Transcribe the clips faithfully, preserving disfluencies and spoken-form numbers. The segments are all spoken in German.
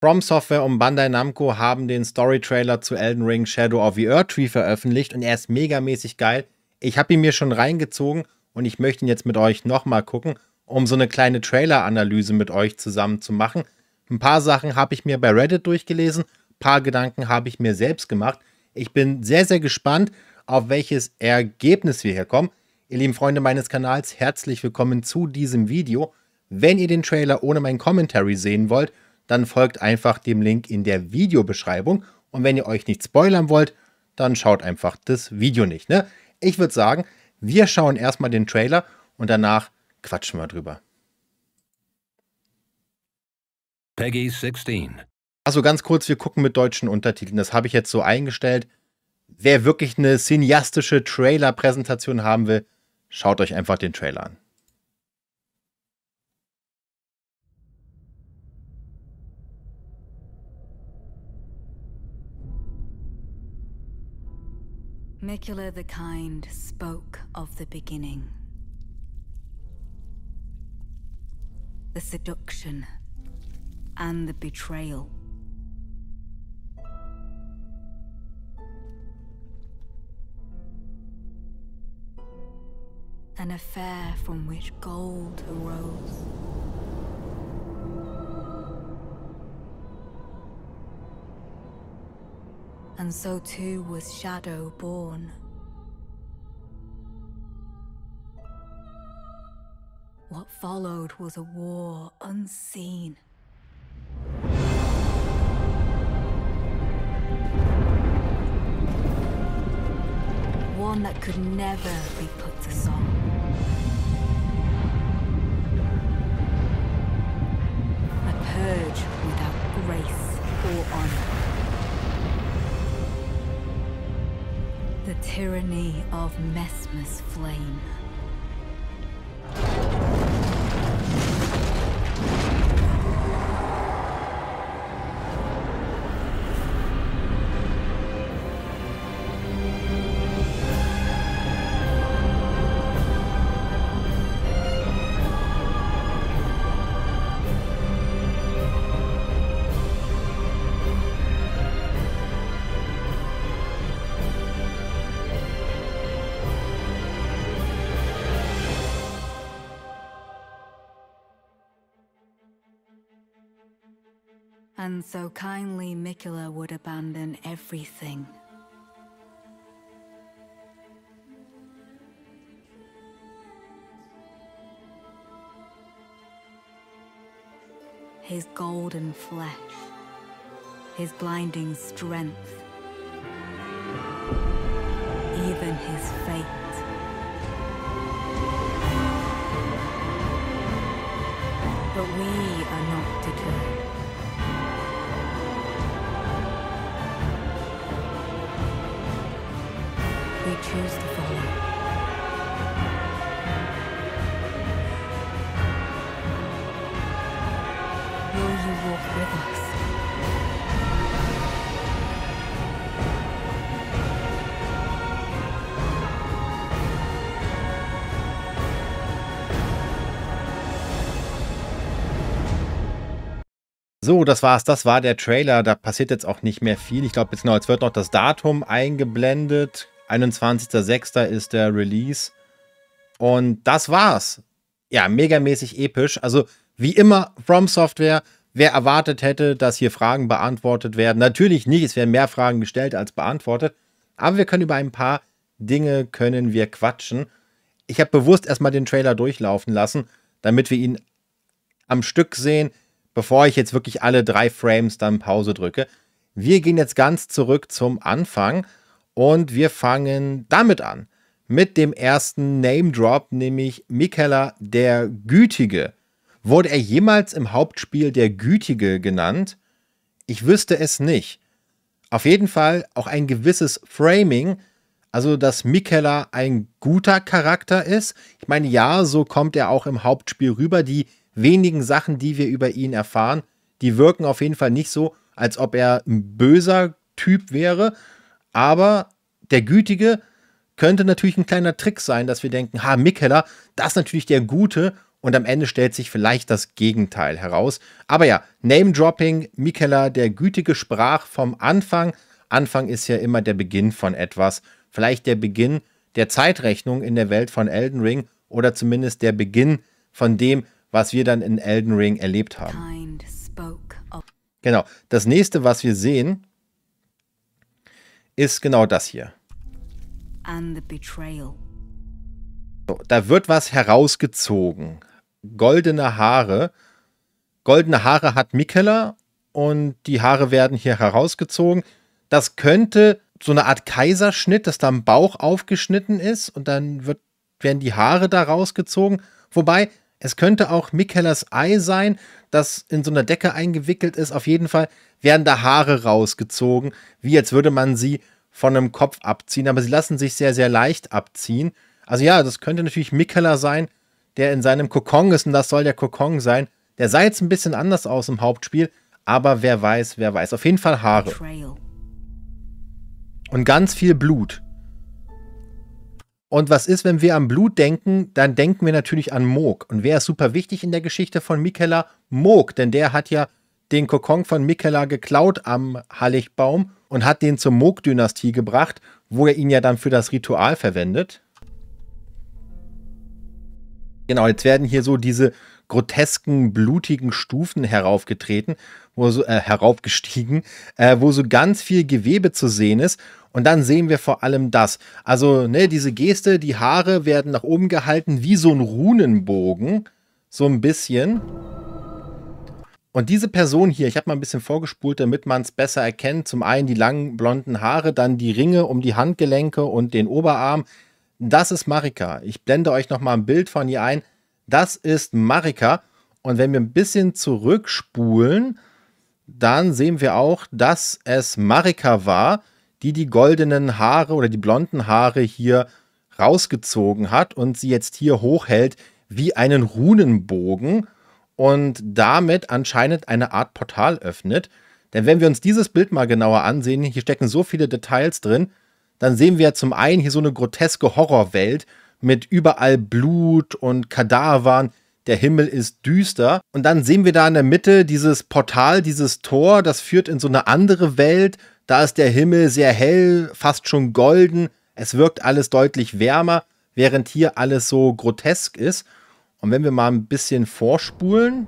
From Software und Bandai Namco haben den Story-Trailer zu Elden Ring Shadow of the Erdtree veröffentlicht und er ist megamäßig geil. Ich habe ihn mir schon reingezogen und ich möchte ihn jetzt mit euch nochmal gucken, um so eine kleine Trailer-Analyse mit euch zusammen zu machen. Ein paar Sachen habe ich mir bei Reddit durchgelesen, ein paar Gedanken habe ich mir selbst gemacht. Ich bin sehr, sehr gespannt, auf welches Ergebnis wir hier kommen. Ihr lieben Freunde meines Kanals, herzlich willkommen zu diesem Video. Wenn ihr den Trailer ohne mein Commentary sehen wollt, dann folgt einfach dem Link in der Videobeschreibung. Und wenn ihr euch nicht spoilern wollt, dann schaut einfach das Video nicht, ne? Ich würde sagen, wir schauen erstmal den Trailer und danach quatschen wir drüber. Peggy sechzehn. Also ganz kurz, wir gucken mit deutschen Untertiteln. Das habe ich jetzt so eingestellt. Wer wirklich eine cineastische Trailer-Präsentation haben will, schaut euch einfach den Trailer an. Miquella the Kind spoke of the beginning. The seduction and the betrayal. An affair from which gold arose. And so too was Shadow born. What followed was a war unseen. One that could never be put to song. A purge without grace or honor. The tyranny of Messmer's flame. And so kindly Miquella would abandon everything. His golden flesh, his blinding strength, even his fate. But we are not deterred. Choose to follow. Will you walk with us? So, das war's. Das war der Trailer. Da passiert jetzt auch nicht mehr viel. Ich glaube, jetzt, genau, jetzt wird noch das Datum eingeblendet. einundzwanzigster sechster ist der Release. Und das war's. Ja, megamäßig episch. Also, wie immer, From Software. Wer erwartet hätte, dass hier Fragen beantwortet werden? Natürlich nicht. Es werden mehr Fragen gestellt als beantwortet. Aber wir können über ein paar Dinge können wir quatschen. Ich habe bewusst erstmal den Trailer durchlaufen lassen, damit wir ihn am Stück sehen, bevor ich jetzt wirklich alle drei Frames dann Pause drücke. Wir gehen jetzt ganz zurück zum Anfang. Und wir fangen damit an, mit dem ersten Name-Drop, nämlich Miquella der Gütige. Wurde er jemals im Hauptspiel der Gütige genannt? Ich wüsste es nicht. Auf jeden Fall auch ein gewisses Framing, also dass Miquella ein guter Charakter ist. Ich meine, ja, so kommt er auch im Hauptspiel rüber. Die wenigen Sachen, die wir über ihn erfahren, die wirken auf jeden Fall nicht so, als ob er ein böser Typ wäre. Aber der Gütige könnte natürlich ein kleiner Trick sein, dass wir denken, ha, Miquella, das ist natürlich der Gute und am Ende stellt sich vielleicht das Gegenteil heraus. Aber ja, Name-Dropping, Miquella, der Gütige, sprach vom Anfang. Anfang ist ja immer der Beginn von etwas. Vielleicht der Beginn der Zeitrechnung in der Welt von Elden Ring oder zumindest der Beginn von dem, was wir dann in Elden Ring erlebt haben. Genau, das nächste, was wir sehen, ist genau das hier. So, da wird was herausgezogen. Goldene Haare. Goldene Haare hat Miquella und die Haare werden hier herausgezogen. Das könnte so eine Art Kaiserschnitt, dass da ein Bauch aufgeschnitten ist und dann wird, werden die Haare da rausgezogen. Wobei, es könnte auch Miquellas Ei sein, das in so einer Decke eingewickelt ist. Auf jeden Fall werden da Haare rausgezogen, wie jetzt würde man sie von einem Kopf abziehen. Aber sie lassen sich sehr, sehr leicht abziehen. Also ja, das könnte natürlich Miquella sein, der in seinem Kokon ist. Und das soll der Kokon sein. Der sah jetzt ein bisschen anders aus im Hauptspiel. Aber wer weiß, wer weiß. Auf jeden Fall Haare. Und ganz viel Blut. Und was ist, wenn wir an Blut denken? Dann denken wir natürlich an Mohg. Und wer ist super wichtig in der Geschichte von Miquella? Mohg, denn der hat ja den Kokon von Miquella geklaut am Halligbaum und hat den zur Mohg-Dynastie gebracht, wo er ihn ja dann für das Ritual verwendet. Genau, jetzt werden hier so diese grotesken, blutigen Stufen heraufgetreten, wo so, äh, heraufgestiegen, äh, wo so ganz viel Gewebe zu sehen ist. Und dann sehen wir vor allem das. Also, ne, diese Geste, die Haare werden nach oben gehalten, wie so ein Runenbogen. So ein bisschen. Und diese Person hier, ich habe mal ein bisschen vorgespult, damit man es besser erkennt. Zum einen die langen, blonden Haare, dann die Ringe um die Handgelenke und den Oberarm. Das ist Marika. Ich blende euch nochmal ein Bild von ihr ein. Das ist Marika. Und wenn wir ein bisschen zurückspulen, dann sehen wir auch, dass es Marika war, die die goldenen Haare oder die blonden Haare hier rausgezogen hat und sie jetzt hier hochhält wie einen Runenbogen und damit anscheinend eine Art Portal öffnet. Denn wenn wir uns dieses Bild mal genauer ansehen, hier stecken so viele Details drin, dann sehen wir zum einen hier so eine groteske Horrorwelt mit überall Blut und Kadavern. Der Himmel ist düster. Und dann sehen wir da in der Mitte dieses Portal, dieses Tor, das führt in so eine andere Welt. Da ist der Himmel sehr hell, fast schon golden. Es wirkt alles deutlich wärmer, während hier alles so grotesk ist. Und wenn wir mal ein bisschen vorspulen.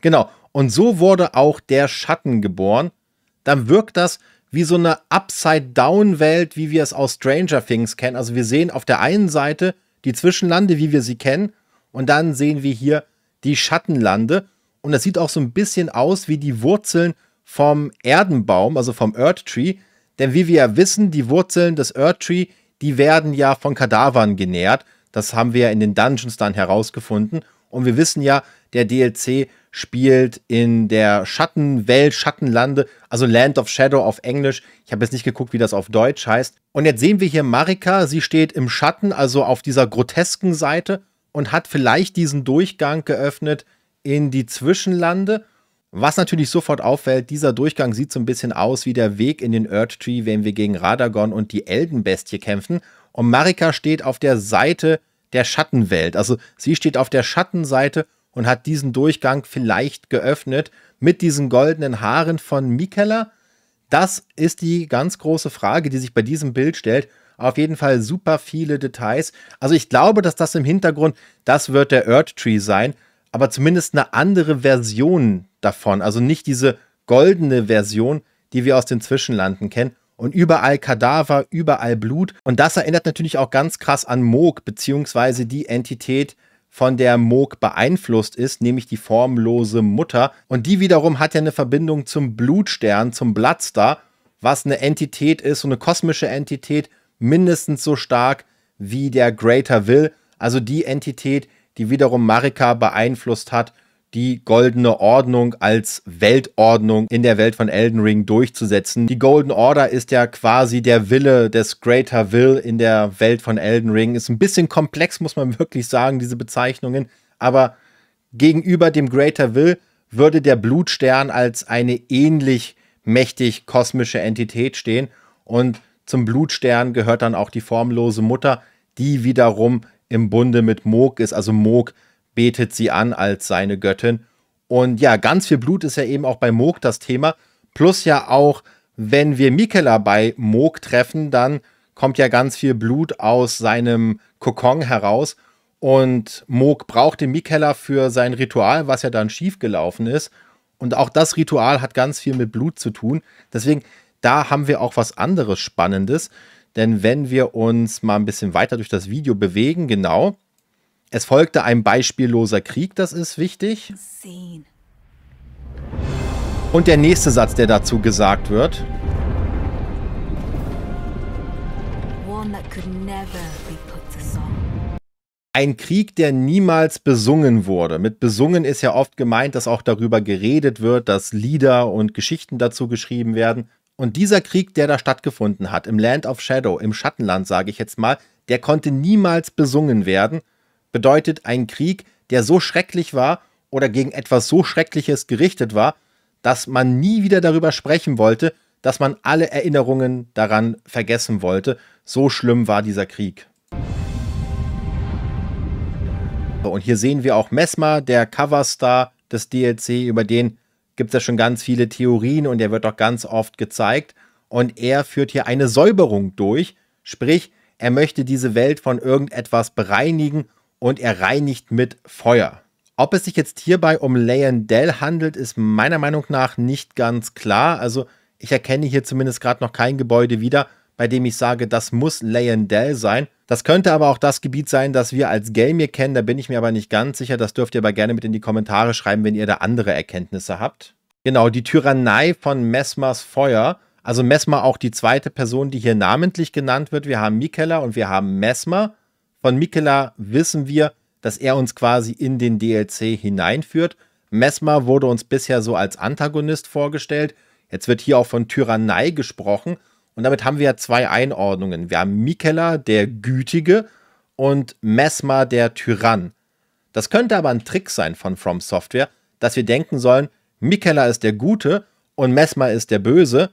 Genau, und so wurde auch der Schatten geboren. Dann wirkt das wie so eine Upside-Down-Welt, wie wir es aus Stranger Things kennen. Also wir sehen auf der einen Seite die Zwischenlande, wie wir sie kennen. Und dann sehen wir hier die Schattenlande. Und das sieht auch so ein bisschen aus wie die Wurzeln vom Erdenbaum, also vom Erdtree. Denn wie wir ja wissen, die Wurzeln des Erdtree, die werden ja von Kadavern genährt. Das haben wir ja in den Dungeons dann herausgefunden. Und wir wissen ja, der D L C spielt in der Schattenwelt, Schattenlande, also Land of Shadow auf Englisch. Ich habe jetzt nicht geguckt, wie das auf Deutsch heißt. Und jetzt sehen wir hier Marika, sie steht im Schatten, also auf dieser grotesken Seite und hat vielleicht diesen Durchgang geöffnet in die Zwischenlande. Was natürlich sofort auffällt, dieser Durchgang sieht so ein bisschen aus wie der Weg in den Erdtree, wenn wir gegen Radagon und die Eldenbestie kämpfen. Und Marika steht auf der Seite der Schattenwelt. Also sie steht auf der Schattenseite und hat diesen Durchgang vielleicht geöffnet mit diesen goldenen Haaren von Miquella. Das ist die ganz große Frage, die sich bei diesem Bild stellt. Auf jeden Fall super viele Details. Also ich glaube, dass das im Hintergrund, das wird der Erdtree sein, aber zumindest eine andere Version davon. Also nicht diese goldene Version, die wir aus den Zwischenlanden kennen. Und überall Kadaver, überall Blut. Und das erinnert natürlich auch ganz krass an Mohg, beziehungsweise die Entität, von der Mohg beeinflusst ist, nämlich die formlose Mutter. Und die wiederum hat ja eine Verbindung zum Blutstern, zum Bloodstar, was eine Entität ist, so eine kosmische Entität, mindestens so stark wie der Greater Will. Also die Entität, die wiederum Marika beeinflusst hat, die goldene Ordnung als Weltordnung in der Welt von Elden Ring durchzusetzen. Die Golden Order ist ja quasi der Wille des Greater Will in der Welt von Elden Ring. Ist ein bisschen komplex, muss man wirklich sagen, diese Bezeichnungen. Aber gegenüber dem Greater Will würde der Blutstern als eine ähnlich mächtig kosmische Entität stehen. Und zum Blutstern gehört dann auch die formlose Mutter, die wiederum im Bunde mit Mohg ist. Also Mohg betet sie an als seine Göttin. Und ja, ganz viel Blut ist ja eben auch bei Mohg das Thema. Plus ja auch, wenn wir Miquella bei Mohg treffen, dann kommt ja ganz viel Blut aus seinem Kokon heraus. Und Mohg brauchte Miquella für sein Ritual, was ja dann schiefgelaufen ist. Und auch das Ritual hat ganz viel mit Blut zu tun. Deswegen, da haben wir auch was anderes Spannendes. Denn wenn wir uns mal ein bisschen weiter durch das Video bewegen, genau. Es folgte ein beispielloser Krieg, das ist wichtig. Und der nächste Satz, der dazu gesagt wird. Ein Krieg, der niemals besungen wurde. Mit besungen ist ja oft gemeint, dass auch darüber geredet wird, dass Lieder und Geschichten dazu geschrieben werden. Und dieser Krieg, der da stattgefunden hat, im Land of Shadow, im Schattenland, sage ich jetzt mal, der konnte niemals besungen werden. Bedeutet, ein Krieg, der so schrecklich war oder gegen etwas so Schreckliches gerichtet war, dass man nie wieder darüber sprechen wollte, dass man alle Erinnerungen daran vergessen wollte. So schlimm war dieser Krieg. Und hier sehen wir auch Messmer, der Coverstar des D L C, über den gibt es ja schon ganz viele Theorien und der wird auch ganz oft gezeigt. Und er führt hier eine Säuberung durch, sprich, er möchte diese Welt von irgendetwas bereinigen und er reinigt mit Feuer. Ob es sich jetzt hierbei um Leyndell handelt, ist meiner Meinung nach nicht ganz klar. Also ich erkenne hier zumindest gerade noch kein Gebäude wieder, bei dem ich sage, das muss Leyndell sein. Das könnte aber auch das Gebiet sein, das wir als Gelmir kennen. Da bin ich mir aber nicht ganz sicher. Das dürft ihr aber gerne mit in die Kommentare schreiben, wenn ihr da andere Erkenntnisse habt. Genau, die Tyrannei von Messmers Feuer. Also Messmer auch die zweite Person, die hier namentlich genannt wird. Wir haben Miquella und wir haben Messmer. Von Miquella wissen wir, dass er uns quasi in den D L C hineinführt. Messmer wurde uns bisher so als Antagonist vorgestellt. Jetzt wird hier auch von Tyrannei gesprochen. Und damit haben wir ja zwei Einordnungen. Wir haben Miquella, der Gütige, und Messmer, der Tyrann. Das könnte aber ein Trick sein von From Software, dass wir denken sollen, Miquella ist der Gute und Messmer ist der Böse.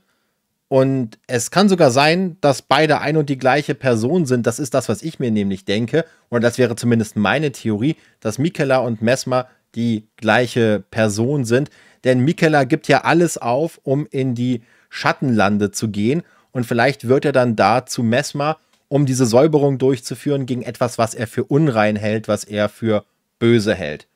Und es kann sogar sein, dass beide ein und die gleiche Person sind. Das ist das, was ich mir nämlich denke. Oder das wäre zumindest meine Theorie, dass Miquella und Messmer die gleiche Person sind. Denn Miquella gibt ja alles auf, um in die Schattenlande zu gehen. Und vielleicht wird er dann da zu Messmer, um diese Säuberung durchzuführen gegen etwas, was er für unrein hält, was er für böse hält.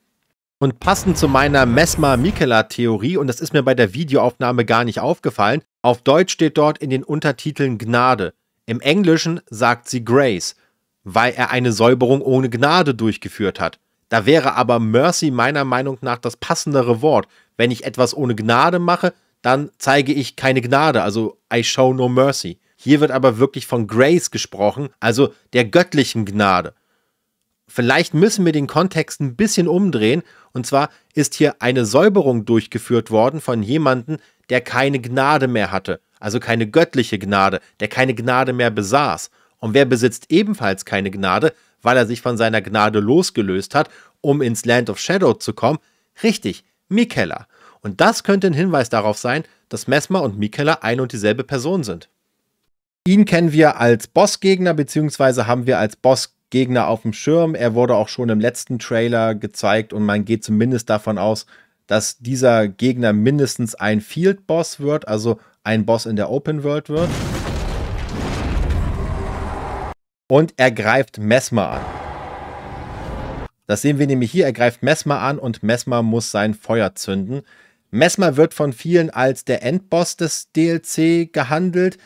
Und passend zu meiner Messmer-Miquella-Theorie, und das ist mir bei der Videoaufnahme gar nicht aufgefallen, auf Deutsch steht dort in den Untertiteln Gnade. Im Englischen sagt sie Grace, weil er eine Säuberung ohne Gnade durchgeführt hat. Da wäre aber Mercy meiner Meinung nach das passendere Wort. Wenn ich etwas ohne Gnade mache, dann zeige ich keine Gnade, also I show no mercy. Hier wird aber wirklich von Grace gesprochen, also der göttlichen Gnade. Vielleicht müssen wir den Kontext ein bisschen umdrehen, und zwar ist hier eine Säuberung durchgeführt worden von jemandem, der keine Gnade mehr hatte, also keine göttliche Gnade, der keine Gnade mehr besaß. Und wer besitzt ebenfalls keine Gnade, weil er sich von seiner Gnade losgelöst hat, um ins Land of Shadow zu kommen? Richtig, Miquella. Und das könnte ein Hinweis darauf sein, dass Messmer und Miquella ein und dieselbe Person sind. Ihn kennen wir als Bossgegner, beziehungsweise haben wir als Bossgegner auf dem Schirm. Er wurde auch schon im letzten Trailer gezeigt und man geht zumindest davon aus, dass dieser Gegner mindestens ein Field-Boss wird, also ein Boss in der Open World wird. Und er greift Messmer an. Das sehen wir nämlich hier, er greift Messmer an und Messmer muss sein Feuer zünden. Messmer wird von vielen als der Endboss des D L C gehandelt.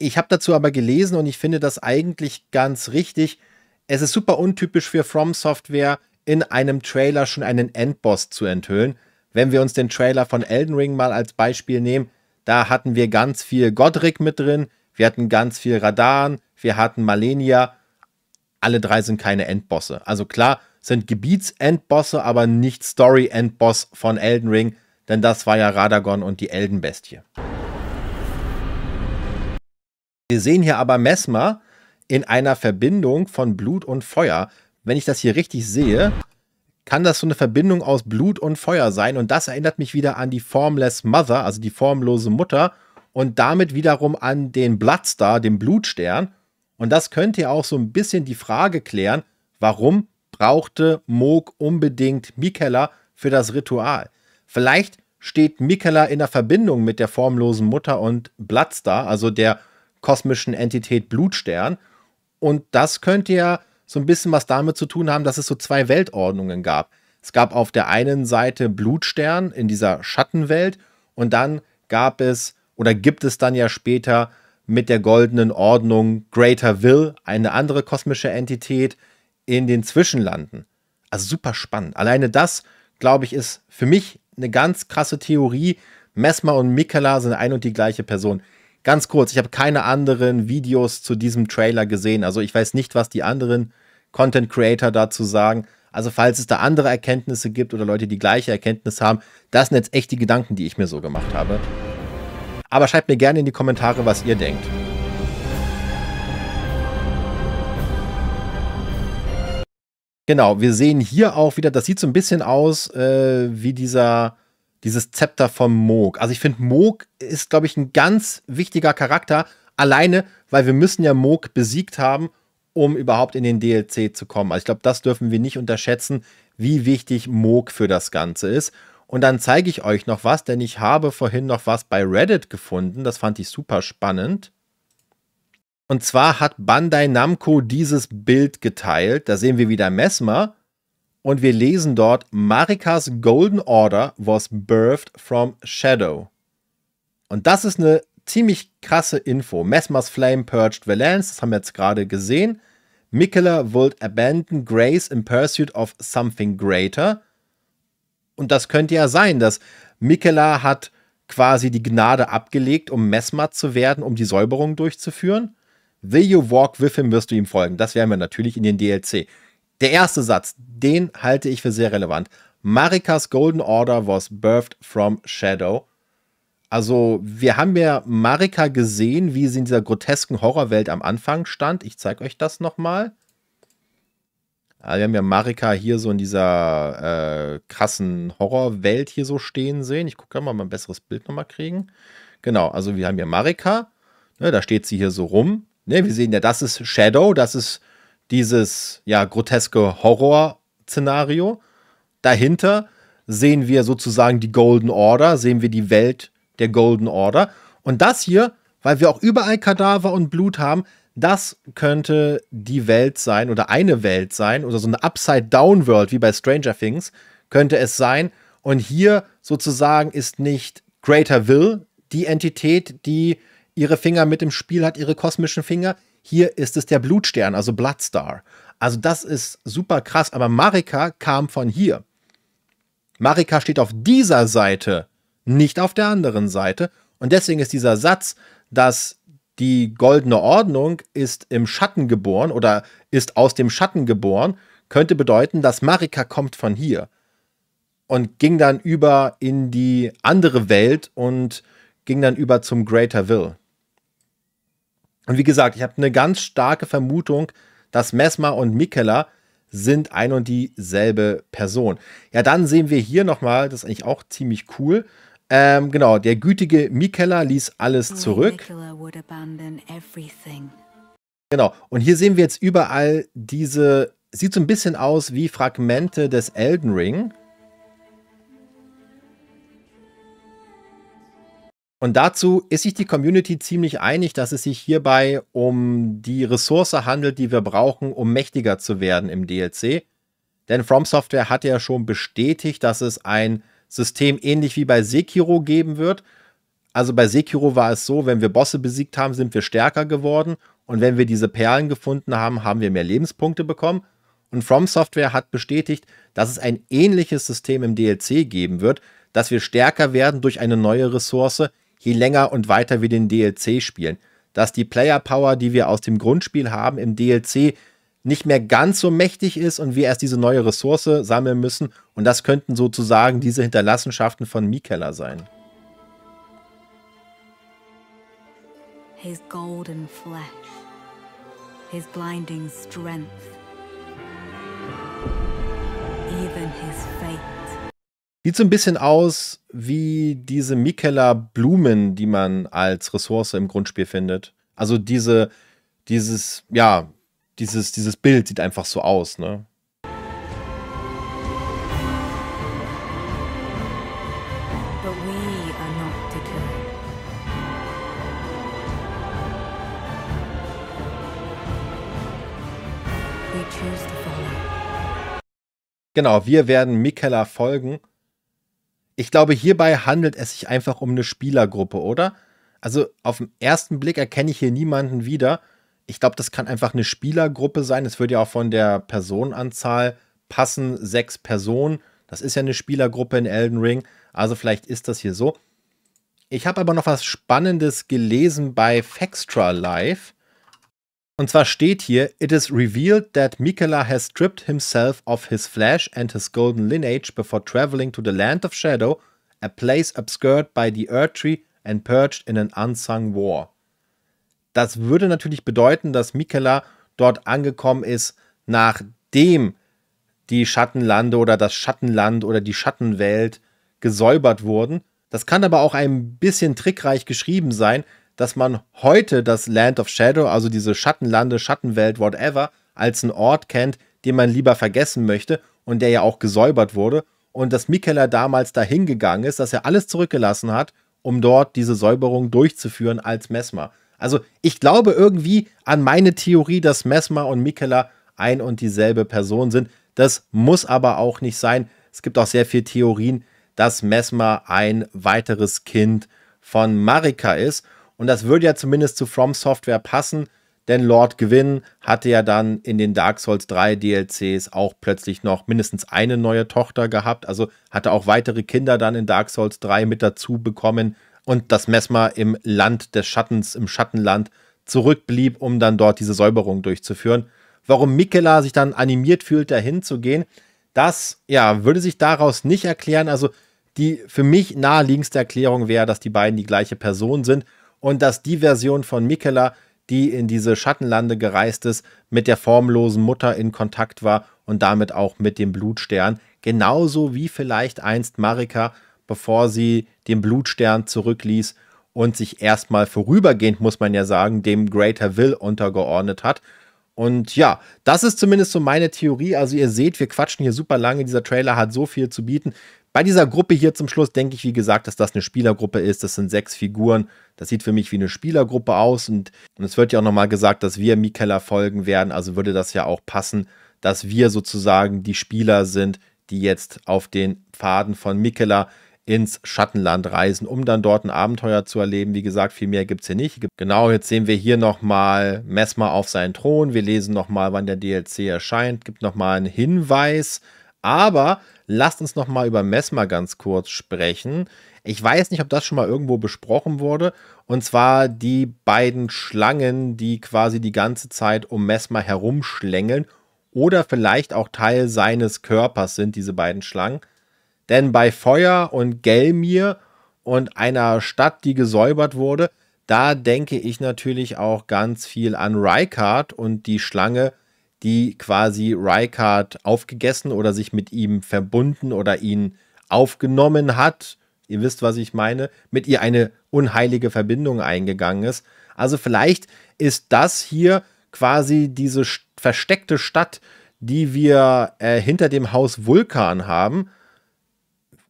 Ich habe dazu aber gelesen und ich finde das eigentlich ganz richtig. Es ist super untypisch für From Software, in einem Trailer schon einen Endboss zu enthüllen. Wenn wir uns den Trailer von Elden Ring mal als Beispiel nehmen, da hatten wir ganz viel Godrick mit drin, wir hatten ganz viel Radahn, wir hatten Malenia. Alle drei sind keine Endbosse. Also klar, sind Gebietsendbosse, aber nicht Story-Endboss von Elden Ring, denn das war ja Radagon und die Eldenbestie. Wir sehen hier aber Messmer in einer Verbindung von Blut und Feuer. Wenn ich das hier richtig sehe, kann das so eine Verbindung aus Blut und Feuer sein. Und das erinnert mich wieder an die formlose Mutter, also die formlose Mutter. Und damit wiederum an den Bloodstar, den Blutstern. Und das könnte ja auch so ein bisschen die Frage klären, warum brauchte Mohg unbedingt Miquella für das Ritual? Vielleicht steht Miquella in der Verbindung mit der formlosen Mutter und Bloodstar, also der kosmischen Entität Blutstern. Und das könnte ja so ein bisschen was damit zu tun haben, dass es so zwei Weltordnungen gab. Es gab auf der einen Seite Blutstern in dieser Schattenwelt und dann gab es oder gibt es dann ja später mit der Goldenen Ordnung Greater Will eine andere kosmische Entität in den Zwischenlanden. Also super spannend. Alleine das, glaube ich, ist für mich eine ganz krasse Theorie. Messmer und Miquella sind ein und die gleiche Person. Ganz kurz, ich habe keine anderen Videos zu diesem Trailer gesehen. Also ich weiß nicht, was die anderen Content-Creator dazu sagen. Also falls es da andere Erkenntnisse gibt oder Leute, die gleiche Erkenntnis haben, das sind jetzt echt die Gedanken, die ich mir so gemacht habe. Aber schreibt mir gerne in die Kommentare, was ihr denkt. Genau, wir sehen hier auch wieder, das sieht so ein bisschen aus äh, wie dieser... dieses Zepter vom Mohg. Also ich finde, Mohg ist, glaube ich, ein ganz wichtiger Charakter, alleine, weil wir müssen ja Mohg besiegt haben, um überhaupt in den D L C zu kommen. Also ich glaube, das dürfen wir nicht unterschätzen, wie wichtig Mohg für das Ganze ist. Und dann zeige ich euch noch was, denn ich habe vorhin noch was bei Reddit gefunden. Das fand ich super spannend. Und zwar hat Bandai Namco dieses Bild geteilt. Da sehen wir wieder Messmer. Und wir lesen dort, Marikas Golden Order was birthed from Shadow. Und das ist eine ziemlich krasse Info. Messmers Flame purged Valence, das haben wir jetzt gerade gesehen. Miquella would abandon Grace in pursuit of something greater. Und das könnte ja sein, dass Miquella hat quasi die Gnade abgelegt, um Messmer zu werden, um die Säuberung durchzuführen. Will you walk with him, wirst du ihm folgen. Das werden wir natürlich in den D L C. Der erste Satz, den halte ich für sehr relevant. Marikas Golden Order was birthed from Shadow. Also wir haben ja Marika gesehen, wie sie in dieser grotesken Horrorwelt am Anfang stand. Ich zeige euch das nochmal. Also wir haben ja Marika hier so in dieser äh, krassen Horrorwelt hier so stehen sehen. Ich gucke mal, ob wir ein besseres Bild nochmal kriegen. Genau, also wir haben ja Marika. Ne, da steht sie hier so rum. Ne, wir sehen ja, das ist Shadow, das ist dieses, ja, groteske Horror-Szenario. Dahinter sehen wir sozusagen die Golden Order, sehen wir die Welt der Golden Order. Und das hier, weil wir auch überall Kadaver und Blut haben, das könnte die Welt sein oder eine Welt sein oder so eine Upside-Down-World wie bei Stranger Things könnte es sein. Und hier sozusagen ist nicht Greater Will die Entität, die ihre Finger mit im Spiel hat, ihre kosmischen Finger. Hier ist es der Blutstern, also Bloodstar. Also das ist super krass, aber Marika kam von hier. Marika steht auf dieser Seite, nicht auf der anderen Seite. Und deswegen ist dieser Satz, dass die Goldene Ordnung ist im Schatten geboren oder ist aus dem Schatten geboren, könnte bedeuten, dass Marika kommt von hier und ging dann über in die andere Welt und ging dann über zum Greater Will. Und wie gesagt, ich habe eine ganz starke Vermutung, dass Messmer und Miquella sind ein und dieselbe Person. Ja, dann sehen wir hier nochmal, das ist eigentlich auch ziemlich cool, ähm, genau, der gütige Miquella ließ alles zurück. Genau, und hier sehen wir jetzt überall diese, sieht so ein bisschen aus wie Fragmente des Elden Ring. Und dazu ist sich die Community ziemlich einig, dass es sich hierbei um die Ressource handelt, die wir brauchen, um mächtiger zu werden im D L C. Denn From Software hat ja schon bestätigt, dass es ein System ähnlich wie bei Sekiro geben wird. Also bei Sekiro war es so, wenn wir Bosse besiegt haben, sind wir stärker geworden. Und wenn wir diese Perlen gefunden haben, haben wir mehr Lebenspunkte bekommen. Und From Software hat bestätigt, dass es ein ähnliches System im D L C geben wird, dass wir stärker werden durch eine neue Ressource, je länger und weiter wir den D L C spielen. Dass die Player-Power, die wir aus dem Grundspiel haben, im D L C nicht mehr ganz so mächtig ist und wir erst diese neue Ressource sammeln müssen. Und das könnten sozusagen diese Hinterlassenschaften von Miquella sein. His golden flesh, his blinding strength, even his fate. Sieht so ein bisschen aus wie diese Miquella Blumen, die man als Ressource im Grundspiel findet. Also diese dieses, ja, dieses, dieses Bild sieht einfach so aus, ne? Genau, wir werden Miquella folgen. Ich glaube, hierbei handelt es sich einfach um eine Spielergruppe, oder? Also auf den ersten Blick erkenne ich hier niemanden wieder. Ich glaube, das kann einfach eine Spielergruppe sein. Es würde ja auch von der Personenanzahl passen. Sechs Personen. Das ist ja eine Spielergruppe in Elden Ring. Also vielleicht ist das hier so. Ich habe aber noch was Spannendes gelesen bei Fextralife. Und zwar steht hier, it is revealed that Miquella has stripped himself of his flesh and his golden lineage before traveling to the land of shadow, a place obscured by the Erdtree and purged in an unsung war. Das würde natürlich bedeuten, dass Miquella dort angekommen ist, nachdem die Schattenlande oder das Schattenland oder die Schattenwelt gesäubert wurden. Das kann aber auch ein bisschen trickreich geschrieben sein, dass man heute das Land of Shadow, also diese Schattenlande, Schattenwelt, whatever, als einen Ort kennt, den man lieber vergessen möchte und der ja auch gesäubert wurde. Und dass Miquella damals dahin gegangen ist, dass er alles zurückgelassen hat, um dort diese Säuberung durchzuführen als Messmer. Also ich glaube irgendwie an meine Theorie, dass Messmer und Miquella ein und dieselbe Person sind. Das muss aber auch nicht sein. Es gibt auch sehr viele Theorien, dass Messmer ein weiteres Kind von Marika ist. Und das würde ja zumindest zu From Software passen, denn Lord Gwyn hatte ja dann in den Dark Souls drei D L Cs auch plötzlich noch mindestens eine neue Tochter gehabt, also hatte auch weitere Kinder dann in Dark Souls drei mit dazu bekommen und dass Messmer im Land des Schattens, im Schattenland zurückblieb, um dann dort diese Säuberung durchzuführen. Warum Miquella sich dann animiert fühlt, dahin zu gehen, das ja, würde sich daraus nicht erklären. Also die für mich naheliegendste Erklärung wäre, dass die beiden die gleiche Person sind. Und dass die Version von Miquella, die in diese Schattenlande gereist ist, mit der formlosen Mutter in Kontakt war und damit auch mit dem Blutstern. Genauso wie vielleicht einst Marika, bevor sie den Blutstern zurückließ und sich erstmal vorübergehend, muss man ja sagen, dem Greater Will untergeordnet hat. Und ja, das ist zumindest so meine Theorie. Also ihr seht, wir quatschen hier super lange. Dieser Trailer hat so viel zu bieten. Bei dieser Gruppe hier zum Schluss denke ich, wie gesagt, dass das eine Spielergruppe ist. Das sind sechs Figuren. Das sieht für mich wie eine Spielergruppe aus. Und, und es wird ja auch nochmal gesagt, dass wir Miquella folgen werden. Also würde das ja auch passen, dass wir sozusagen die Spieler sind, die jetzt auf den Pfaden von Miquella ins Schattenland reisen, um dann dort ein Abenteuer zu erleben. Wie gesagt, viel mehr gibt es hier nicht. Genau, jetzt sehen wir hier nochmal Messmer auf seinen Thron. Wir lesen nochmal, wann der D L C erscheint. Gibt nochmal einen Hinweis. Aber lasst uns nochmal über Messmer ganz kurz sprechen. Ich weiß nicht, ob das schon mal irgendwo besprochen wurde. Und zwar die beiden Schlangen, die quasi die ganze Zeit um Messmer herumschlängeln. Oder vielleicht auch Teil seines Körpers sind diese beiden Schlangen. Denn bei Feuer und Gelmir und einer Stadt, die gesäubert wurde, da denke ich natürlich auch ganz viel an Rykard und die Schlange, die quasi Rykard aufgegessen oder sich mit ihm verbunden oder ihn aufgenommen hat. Ihr wisst, was ich meine. Mit ihr eine unheilige Verbindung eingegangen ist. Also vielleicht ist das hier quasi diese versteckte Stadt, die wir äh, hinter dem Haus Vulkan haben.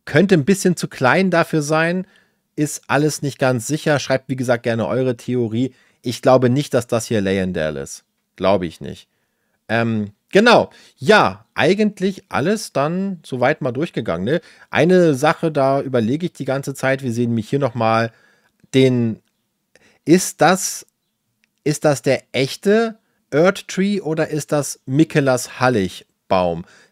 Könnte ein bisschen zu klein dafür sein, ist alles nicht ganz sicher. Schreibt, wie gesagt, gerne eure Theorie. Ich glaube nicht, dass das hier Leyndell ist. Glaube ich nicht. Ähm, genau. Ja, eigentlich alles dann soweit mal durchgegangen. Ne? Eine Sache, da überlege ich die ganze Zeit. Wir sehen mich hier nochmal. Den, ist das, ist das der echte Erdtree oder ist das Miquellas Hallig?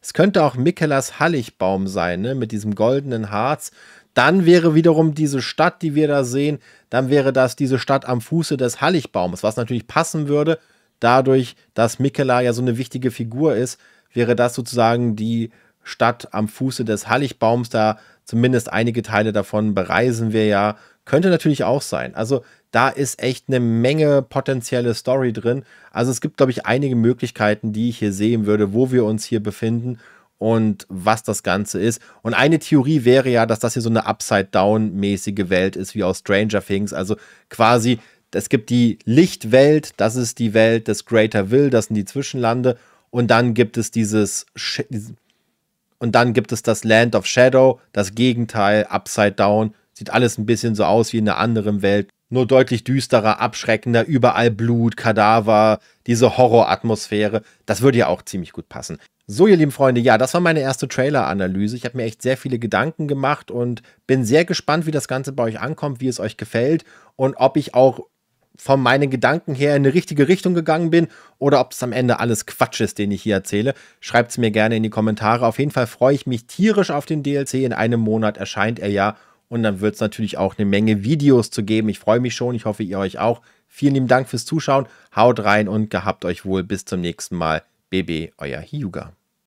Es könnte auch Miquellas Halligbaum sein, ne? Mit diesem goldenen Harz. Dann wäre wiederum diese Stadt, die wir da sehen, dann wäre das diese Stadt am Fuße des Halligbaums, was natürlich passen würde. Dadurch, dass Miquella ja so eine wichtige Figur ist, wäre das sozusagen die Stadt am Fuße des Halligbaums. Da zumindest einige Teile davon bereisen wir ja. Könnte natürlich auch sein. Also da ist echt eine Menge potenzielle Story drin. Also es gibt, glaube ich, einige Möglichkeiten, die ich hier sehen würde, wo wir uns hier befinden und was das Ganze ist. Und eine Theorie wäre ja, dass das hier so eine Upside-Down-mäßige Welt ist, wie aus Stranger Things. Also quasi es gibt die Lichtwelt, das ist die Welt des Greater Will, das sind die Zwischenlande, und dann gibt es dieses Sch und dann gibt es das Land of Shadow, das Gegenteil, Upside Down, sieht alles ein bisschen so aus wie in einer anderen Welt, nur deutlich düsterer, abschreckender, überall Blut, Kadaver, diese Horroratmosphäre, das würde ja auch ziemlich gut passen. So, ihr lieben Freunde, ja, das war meine erste Trailer-Analyse. Ich habe mir echt sehr viele Gedanken gemacht und bin sehr gespannt, wie das Ganze bei euch ankommt, wie es euch gefällt und ob ich auch von meinen Gedanken her in eine richtige Richtung gegangen bin oder ob es am Ende alles Quatsch ist, den ich hier erzähle. Schreibt es mir gerne in die Kommentare. Auf jeden Fall freue ich mich tierisch auf den D L C. In einem Monat erscheint er ja und dann wird es natürlich auch eine Menge Videos zu geben. Ich freue mich schon, ich hoffe, ihr euch auch. Vielen lieben Dank fürs Zuschauen. Haut rein und gehabt euch wohl. Bis zum nächsten Mal. B B, euer Hyuga.